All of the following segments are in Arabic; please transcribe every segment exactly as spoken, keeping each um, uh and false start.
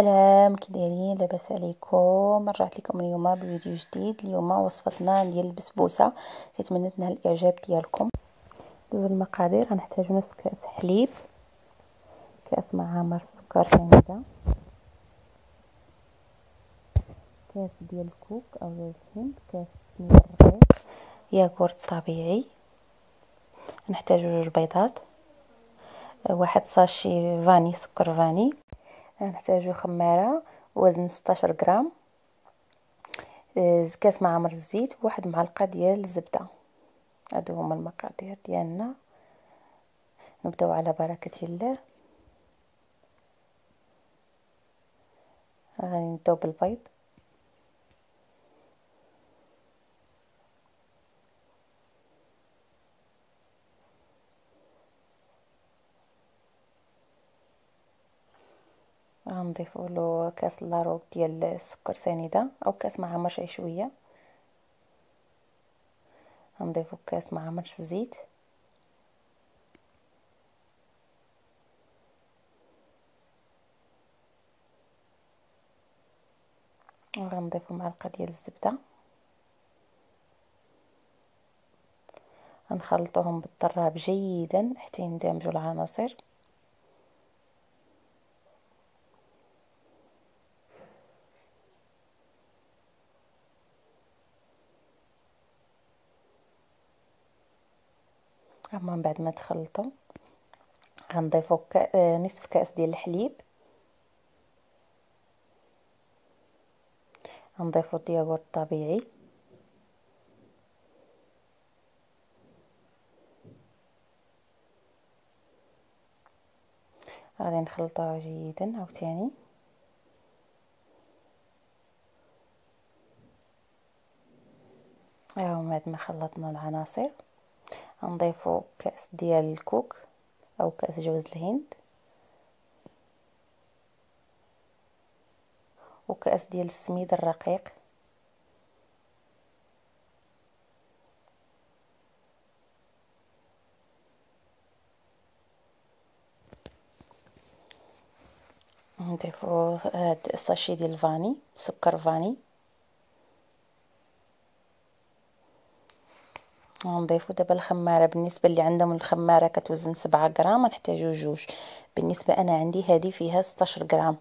سلام، كي دايرين؟ لاباس عليكم؟ رجعت لكم اليوم بفيديو جديد. اليوم وصفتنا ديال البسبوسه، كنتمنى تنال الاعجاب ديالكم. دوز المقادير، غنحتاج نص كاس حليب، كاس معمر سكر سنيده، كاس ديال الكوك او زيت الهند، كاس ديال الرقيق، ياغورت طبيعي، نحتاج جوج بيضات، واحد ساشي فاني سكر فاني، نحتاجو خمارة وزن ستة عشر غرام، كاس معمر الزيت، واحد معلقة ديال الزبدة. هادو هما المقادير ديالنا. نبداو على بركة الله. غادي نبداو بالبيض، غنضيفوا له كاس لاروب ديال السكر سنيده او كاس معمر شي شويه، غنضيفوا كاس معمر الزيت، وغنضيفوا معلقه ديال الزبده، غنخلطوهم بالضراب جيدا حتى يندمجوا العناصر. اما من بعد ما تخلطوا غنضيفوا كأ... نصف كاس ديال الحليب، غنضيفوا الياغورت الطبيعي، غادي نخلطوها جيدا عاوتاني. ها هو بعد ما خلطنا العناصر نضيفوا كاس ديال الكوك او كاس جوز الهند، وكاس ديال السميد الرقيق، نضيفوا هاد الساشي ديال الفاني سكر فاني، غنضيفوا دابا الخماره. بالنسبه اللي عندهم الخماره كتوزن سبعة غرام، نحتاجو جوج، بالنسبه انا عندي هذه فيها ستة عشر غرام.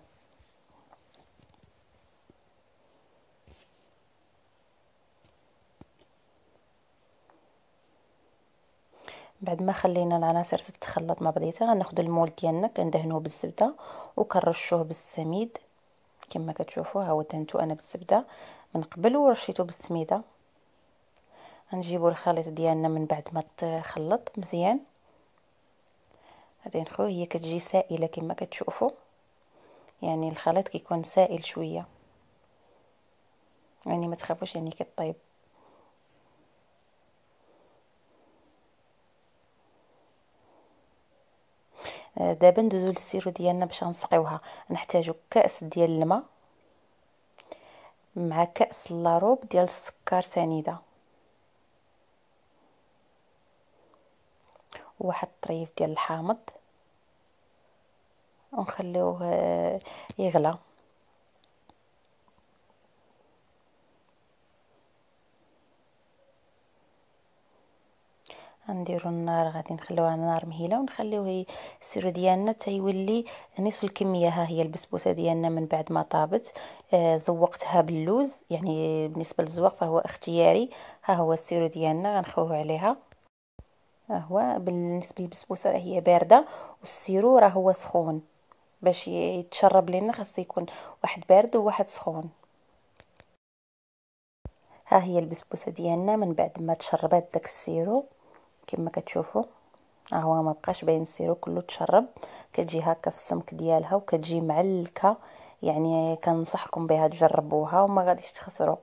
بعد ما خلينا العناصر تتخلط مع بعضيتها، غناخذوا المول ديالنا كندهنوه بالزبده وكنرشوه بالسميد كما كتشوفوا. ها هو دهنتو انا بالزبده من قبل ورشيته بالسميده. غنجيبوا الخليط ديالنا من بعد ما تخلط مزيان، غادي نخوه. هي كتجي سائله كما كتشوفوا، يعني الخليط كيكون سائل شويه، يعني ما تخافوش يعني كطيب. دابا ندوزو للسيرو ديالنا باش نسقيوها. نحتاجو كاس ديال الماء مع كاس لاروب ديال السكر سنيده، واحد طريف ديال الحامض، ونخليوه يغلى. غنديرو النار، غادي نخليوها على نار مهيله ونخليوه السيرو ديالنا حتى يولي نصف الكميه. ها هي البسبوسه ديالنا من بعد ما طابت، زوقتها باللوز، يعني بالنسبه للزواق فهو اختياري. ها هو السيرو ديالنا، غنخوه عليها. هو بالنسبه للبسبوسه راه هي بارده، والسيرو راه هو سخون، باش يتشرب لينا خاص يكون واحد بارد وواحد سخون. ها هي البسبوسه ديالنا من بعد ما تشربات داك السيرو كما كتشوفوا. ها هو ما بقاش باين السيرو كله تشرب، كتجي هكا في السمك ديالها وكتجي معلكه، يعني كنصحكم بها تجربوها وما غاديش تخسروا.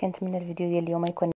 كنتمنى الفيديو ديال اليوم يكون